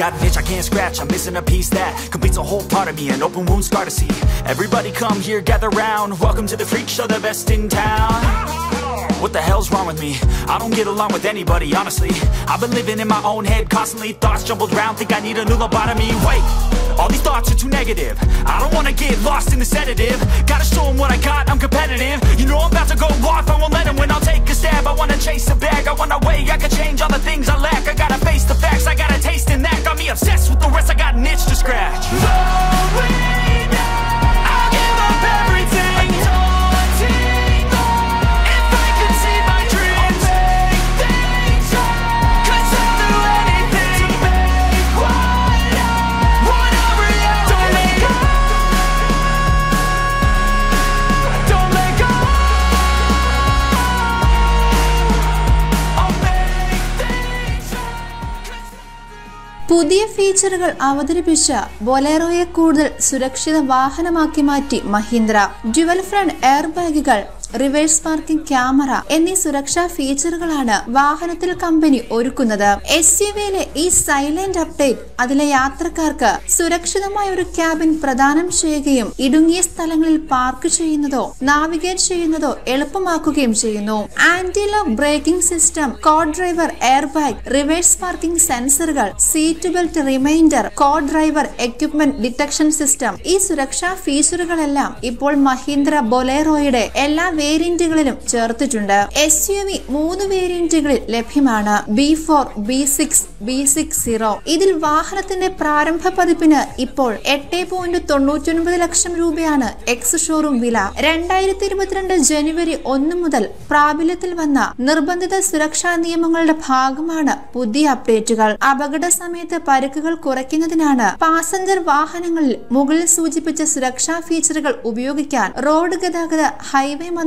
Got an itch I can't scratch, I'm missing a piece that completes a whole part of me, an open wound scar to see. Everybody come here, gather round, welcome to the freak show, the best in town. What the hell's wrong with me? I don't get along with anybody, honestly. I've been living in my own head constantly, thoughts jumbled round, think I need a new lobotomy. Wait, all these thoughts are too negative, I don't wanna get lost in the sedative. Gotta show them what I got, I'm competitive. You know I'm about to go off, I won't let them win, I'll take a stab. I wanna chase a bag, I wanna weigh, I can change all the things I lack. I gotta face the facts, I got a taste in that. Got me obsessed with the rest, I got an itch to scratch. No way! പുതിയ ഫീച്ചറുകൾ അവതരിപ്പിച്ച ബൊലേറോയെ കൂടുതൽ സുരക്ഷിത വാഹനമാക്കി മാറ്റി Mahindra. Dual front air ബാഗുകൾ, reverse parking camera എന്നീ സുരക്ഷാ ഫീച്ചറുകളാണ് വാഹനത്തിൽ കമ്പനി ഒരുക്കുന്നത്. എസ്യുവിയിലെ ഈ സൈലന്റ് അപ്ഡേറ്റ് അതിലെ യാത്രക്കാർക്ക് സുരക്ഷിതമായ ഒരു ക്യാബിൻ പ്രദാനം ചെയ്യുകയും ഇടുങ്ങിയ സ്ഥലങ്ങളിൽ പാർക്ക് ചെയ്യുന്നതോ നാവിഗേറ്റ് ചെയ്യുന്നതോ എളുപ്പമാക്കുകയും ചെയ്യുന്നു. Anti lock braking system, co driver air bag, reverse parking സെൻസറുകൾ, seat belt reminder, co driver equipment detection system, ഈ സുരക്ഷാ ഫീച്ചറുകളെല്ലാം ഇപ്പോൾ മഹീന്ദ്ര ബൊലേറോയുടെ എല്ലാ വേരിയന്റുകളിലും ചേർത്തിട്ടുണ്ട്. എസ്യുവി 3 വേരിയന്റുകളിൽ ലഭ്യമാണ്: B4, B6, B60. ഇതിൽ വാഹനത്തിന്റെ പ്രാരംഭ പതിപ്പിന് ഇപ്പോൾ 8.99 ലക്ഷം രൂപയാണ് എക്സ് ഷോറൂം വില. 2022 ജനുവരി 1 മുതൽ പ്രാബല്യത്തിൽ വന്ന നിർബന്ധിത സുരക്ഷാ നിയമങ്ങളുടെ ഭാഗമാണ് പുതിയ അപ്ഡേറ്റുകൾ. അപകട സമയത്ത് പരുക്കുകൾ കുറയ്ക്കുന്നതിനാണ് പാസഞ്ചർ വാഹനങ്ങളിൽ മുകളിൽ സൂചിപ്പിച്ച സുരക്ഷാ ഫീച്ചറുകൾ ഉപയോഗിക്കാൻ റോഡ് ഗതാഗത ഹൈവേ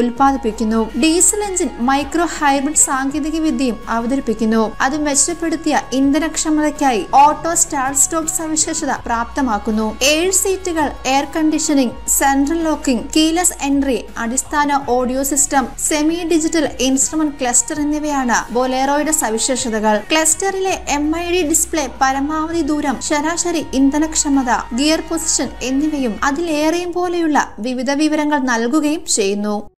ഉൽപാദിപ്പിക്കുന്നു. ഡീസൽ എഞ്ചിൻ മൈക്രോ ഹൈബ്രിഡ് സാങ്കേതിക വിദ്യയും അവതരിപ്പിക്കുന്നു. അത് മെച്ചപ്പെടുത്തിയ ഇന്ധനക്ഷമതയ്ക്കായി ഓട്ടോ സ്റ്റാർട്ട് സ്റ്റോപ്പ് സവിശേഷത പ്രാപ്തമാക്കുന്നു. 7 സീറ്റുകൾ, air conditioning, central locking, keyless entry, അടിസ്ഥാന audio system, semi digital instrument cluster എന്നിവയാണ് ബൊലേറോയുടെ സവിശേഷതകൾ. ക്ലസ്റ്ററിലെ MID ഡിസ്പ്ലേ, പരമാവധി ദൂരം, ശരാശരി ഇന്ധനക്ഷമത, ഗിയർ പൊസിഷൻ എന്നിവയും അതിലേറെയും പോലെയുള്ള വിവിധ വിവരങ്ങൾ നൽകുകയും ചെയ്യുന്നു.